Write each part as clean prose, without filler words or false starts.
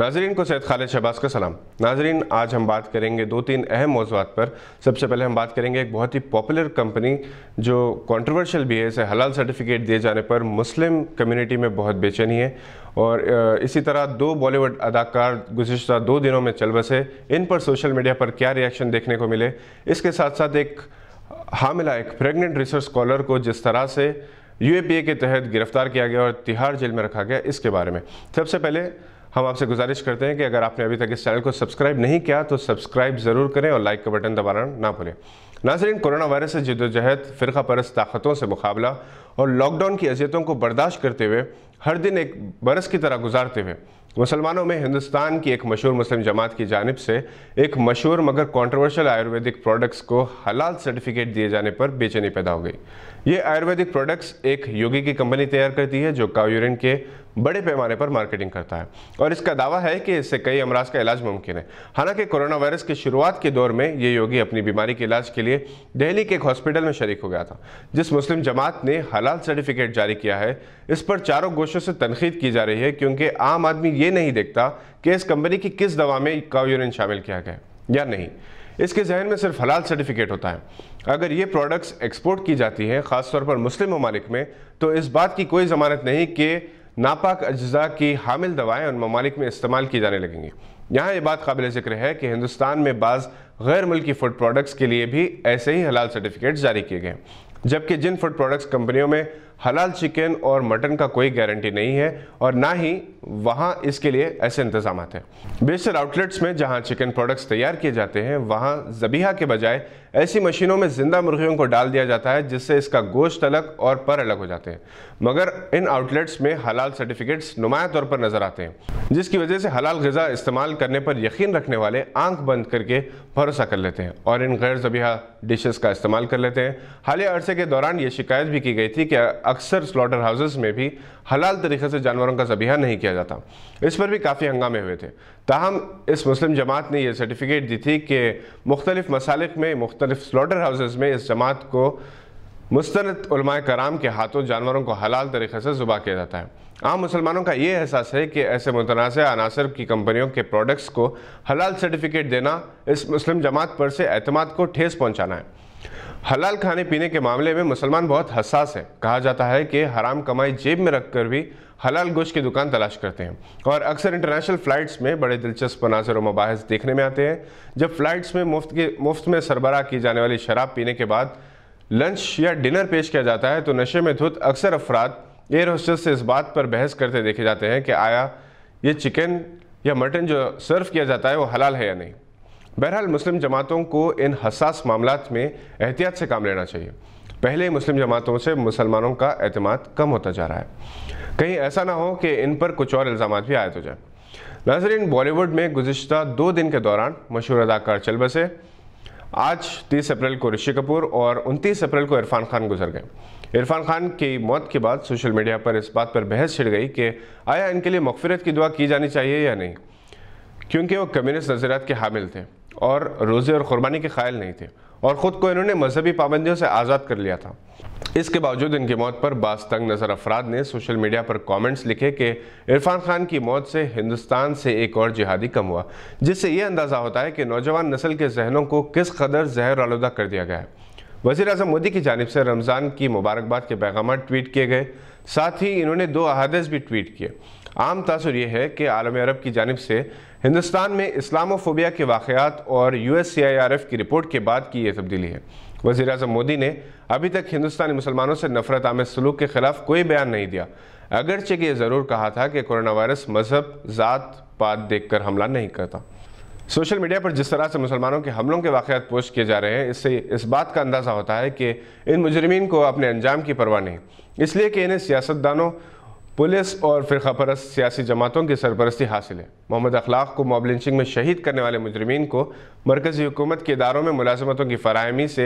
नाजरीन को सैयद खालिद शहबाज का सलाम। नाजरीन आज हम बात करेंगे दो तीन अहम मौज़ूआत पर। सबसे पहले हम बात करेंगे एक बहुत ही पॉपुलर कंपनी जो कंट्रोवर्शियल भी है, इसे हलाल सर्टिफिकेट दिए जाने पर मुस्लिम कम्युनिटी में बहुत बेचैनी है। और इसी तरह दो बॉलीवुड अदाकार गुज़िश्ता दो दिनों में चल बसे, इन पर सोशल मीडिया पर क्या रिएक्शन देखने को मिले। इसके साथ साथ एक हामिला, एक प्रेग्नेंट रिसर्च स्कॉलर को जिस तरह से यूएपीए के तहत गिरफ्तार किया गया और तिहाड़ जेल में रखा गया, इसके बारे में। सबसे पहले हम आपसे गुजारिश करते हैं कि अगर आपने अभी तक इस चैनल को सब्सक्राइब नहीं किया तो सब्सक्राइब ज़रूर करें और लाइक का बटन दबाना ना भूलें। नाज़रीन, कोरोना वायरस से जिदोजहद, फ़िरका परस्त ताकतों से मुकाबला और लॉकडाउन की अजियतों को बर्दाश्त करते हुए हर दिन एक बरस की तरह गुजारते हुए मुसलमानों में हिंदुस्तान की एक मशहूर मुस्लिम जमात की जानिब से एक मशहूर मगर कंट्रोवर्शियल आयुर्वेदिक प्रोडक्ट्स को हलाल सर्टिफिकेट दिए जाने पर बेचैनी पैदा हो गई। ये आयुर्वेदिक प्रोडक्ट्स एक योगी की कंपनी तैयार करती है जो काऊ यूरिन के बड़े पैमाने पर मार्केटिंग करता है और इसका दावा है कि इससे कई अमराज का इलाज मुमकिन है। हालांकि कोरोना वायरस के शुरुआत के दौर में ये योगी अपनी बीमारी के इलाज के लिए दिल्ली के एक हॉस्पिटल में शरीक हो गया था। जिस मुस्लिम जमात ने हलाल सर्टिफिकेट जारी किया है, इस पर चारों गोशों से तनकीद की जा रही है क्योंकि आम आदमी ये नहीं देखता कि इस कंपनी की किस दवा में काऊ यूरिन शामिल किया गया या नहीं। इसके जहन में सिर्फ हलाल सर्टिफिकेट होता है। अगर ये प्रोडक्ट्स एक्सपोर्ट की जाती हैं खासतौर पर मुस्लिम ममालिक में, तो इस बात की कोई ज़मानत नहीं कि नापाक अज्जा की हामिल दवाएं उन ममालिक में इस्तेमाल की जाने लगेंगी। यहाँ ये बात काबिल ज़िक्र है कि हिंदुस्तान में बाज़ गैर मुल्की फूड प्रोडक्ट्स के लिए भी ऐसे ही हलाल सर्टिफिकेट जारी किए गए, जबकि जिन फूड प्रोडक्ट्स कंपनियों में हलाल चिकन और मटन का कोई गारंटी नहीं है और ना ही वहाँ इसके लिए ऐसे इंतजाम हैं। बेशतर आउटलेट्स में जहाँ चिकन प्रोडक्ट्स तैयार किए जाते हैं, वहाँ ज़बीहा के बजाय ऐसी मशीनों में ज़िंदा मुर्गियों को डाल दिया जाता है जिससे इसका गोश्त अलग और पर अलग हो जाते हैं। मगर इन आउटलेट्स में हलाल सर्टिफिकेट्स नुमाया तौर पर नज़र आते हैं, जिसकी वजह से हलाल ग़िज़ा इस्तेमाल करने पर यकीन रखने वाले आंख बंद करके भरोसा कर लेते हैं और इन गैर ज़बीहा डिशेस का इस्तेमाल कर लेते हैं। हालिया अरसे के दौरान ये शिकायत भी की गई थी कि अक्सर स्लॉटर हाउसेस में भी हलाल तरीके से जानवरों का ज़बीहा नहीं किया जाता। इस पर भी काफ़ी हंगामे हुए थे। ताहम इस मुस्लिम जमात ने यह सर्टिफिकेट दी थी कि मुख्तलिफ मसालिक में, मुख्तलिफ स्लॉटर हाउसेस में इस जमात को मुस्तनद उलमाए कराम के हाथों जानवरों को हलाल तरीके से ज़बह किया जाता है। आम मुसलमानों का ये एहसास है कि ऐसे मुतनाज़ अनासर की कंपनियों के प्रोडक्ट्स को हलाल सर्टिफिकेट देना इस मुस्लिम जमात पर से एतमाद को ठेस पहुँचाना है। हलाल खाने पीने के मामले में मुसलमान बहुत हसास है। कहा जाता है कि हराम कमाई जेब में रखकर भी हलाल गोश्त की दुकान तलाश करते हैं और अक्सर इंटरनेशनल फ़्लाइट्स में बड़े दिलचस्प मनाज़र और मबाहिस देखने में आते हैं। जब फ़्लाइट्स में मुफ्त में सरबराह की जाने वाली शराब पीने के बाद लंच या डिनर पेश किया जाता है, तो नशे में धुत अक्सर अफराद एयर होस्टेस से इस बात पर बहस करते देखे जाते हैं कि आया ये चिकन या मटन जो सर्व किया जाता है वो हलाल है या नहीं। बहरहाल मुस्लिम जमातों को इन हसास मामलात में एहतियात से काम लेना चाहिए। पहले मुस्लिम जमातों से मुसलमानों का एतमाद कम होता जा रहा है, कहीं ऐसा ना हो कि इन पर कुछ और इल्ज़ाम भी आयत हो जाए। नाज़रीन, बॉलीवुड में गुज़िश्ता दो दिन के दौरान मशहूर अदाकार चल बसे। आज 30 अप्रैल को ऋषि कपूर और 29 अप्रैल को इरफान खान गुजर गए। इरफान खान की मौत के बाद सोशल मीडिया पर इस बात पर बहस छिड़ गई कि आया इनके लिए मग़फ़िरत की दुआ की जानी चाहिए या नहीं, क्योंकि वो कम्युनिस्ट नज़रियात के हामिल थे और रोज़े और क़ुरबानी के ख़ायल नहीं थे और ख़ुद को इन्होंने मजहबी पाबंदियों से आज़ाद कर लिया था। इसके बावजूद इनकी मौत पर बाज़ तंग नज़र अफराद ने सोशल मीडिया पर कमेंट्स लिखे कि इरफान खान की मौत से हिंदुस्तान से एक और जिहादी कम हुआ, जिससे ये अंदाज़ा होता है कि नौजवान नस्ल के जहनों को किस कदर जहर आलूदा कर दिया गया है। वज़ीर-ए-आज़म मोदी की जानिब से रमज़ान की मुबारकबाद के पैगाम ट्वीट किए गए, साथ ही इन्होंने दो अहादीस भी ट्वीट किए। आम तासुर ये है कि आलम अरब की जानिब से हिंदुस्तान में इस्लामोफोबिया के वाक़यात और USCIRF की रिपोर्ट के बाद की ये तब्दीली है। वज़ीर-ए-आज़म मोदी ने अभी तक हिंदुस्तानी मुसलमानों से नफरत आमेज सलूक के ख़िलाफ़ कोई बयान नहीं दिया, अगरचे कि ये ज़रूर कहा था कि कोरोना वायरस मजहब, ज़ात पात देख कर हमला नहीं करता। सोशल मीडिया पर जिस तरह से मुसलमानों के हमलों के वाक़यात पोस्ट किए जा रहे हैं, इससे इस बात का अंदाज़ा होता है कि इन मुजरिमीन को अपने अंजाम की परवाह नहीं, इसलिए कि इन्हें सियासतदानों, पुलिस और फ़िरका परस्त सियासी जमातों की सरपरस्ती हासिल है। मोहम्मद अखलाक को मॉब लिंचिंग में शहीद करने वाले मुजरिमीन को मरकज़ी हुकूमत के इदारों में मुलाजमतों की फराहमी से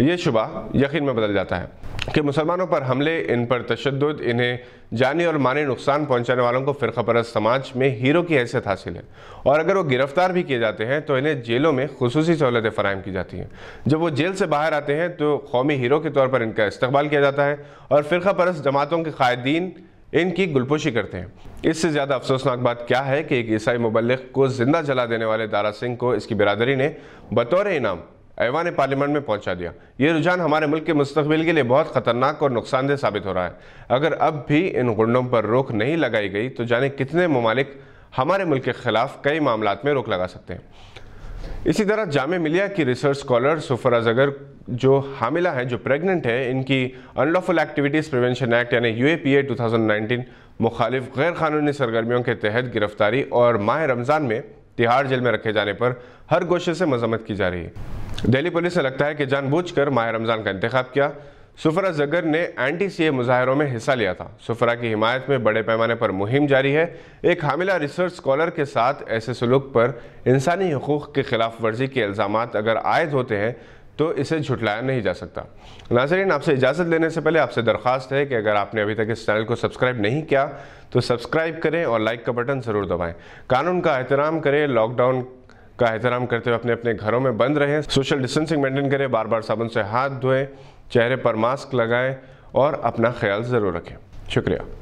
ये शुबा यकीन में बदल जाता है कि मुसलमानों पर हमले, इन पर तशद्दुद, इन्हें जानी और मानी नुकसान पहुँचाने वालों को फ़िरका परस्त समाज में हीरो की हैसियत हासिल है और अगर वो गिरफ़्तार भी किए जाते हैं तो इन्हें जेलों में खुसूसी सहूलतें फ़राहम की जाती हैं। जब वो जेल से बाहर आते हैं तो कौमी हीरो के तौर पर इनका इस्तकबाल किया जाता है और फ़िरका परस्त जमातों के कायदीन इनकी गुलपोशी करते हैं। इससे ज़्यादा अफसोसनाक बात क्या है कि एक ईसाई मुबल्लिग को जिंदा जला देने वाले दारा सिंह को इसकी बिरादरी ने बतौर इनाम ऐवान पार्लियामेंट में पहुंचा दिया। ये रुझान हमारे मुल्क के मुस्तकबिल के लिए बहुत ख़तरनाक और नुकसानदेह साबित हो रहा है। अगर अब भी इन गुंडों पर रोक नहीं लगाई गई तो जाने कितने ममालिक हमारे मुल्क के ख़िलाफ़ कई मामलात में रोक लगा सकते हैं। इसी तरह जामिया मिलिया की रिसर्च स्कॉलर सफुरा ज़रगर जो हामिला हैं, जो प्रेग्नेंट हैं, इनकी अनलॉफुल एक्टिविटीज़ प्रिवेंशन एक्ट यानी UAPA 2019 मुखालिफ गैर कानूनी सरगर्मियों के तहत गिरफ्तारी और माह रमज़ान में तिहाड़ जेल में रखे जाने पर हर गोशे से मजम्मत की जा रही है। दिल्ली पुलिस ने लगता है कि जानबूझकर माह रमज़ान का इंतखाब किया। सफुरा ज़रगर ने anti-CA मुजाहरों में हिस्सा लिया था। सफुरा की हिमायत में बड़े पैमाने पर मुहिम जारी है। एक हामिला रिसर्च स्कॉलर के साथ ऐसे सलूक पर इंसानी हकूक़ के खिलाफ वर्जी के इल्ज़ामात अगर आयद होते हैं तो इसे झुटलाया नहीं जा सकता। नाज़रीन, आपसे इजाज़त लेने से पहले आपसे दरख्वास्त है कि अगर आपने अभी तक इस चैनल को सब्सक्राइब नहीं किया तो सब्सक्राइब करें और लाइक का बटन ज़रूर दबाएँ। कानून का एहतराम करें, लॉकडाउन का एहतराम करते हुए अपने अपने घरों में बंद रहें, सोशल डिस्टेंसिंग मेंटेन करें, बार बार साबुन से हाथ धोएं, चेहरे पर मास्क लगाएं और अपना ख्याल ज़रूर रखें। शुक्रिया।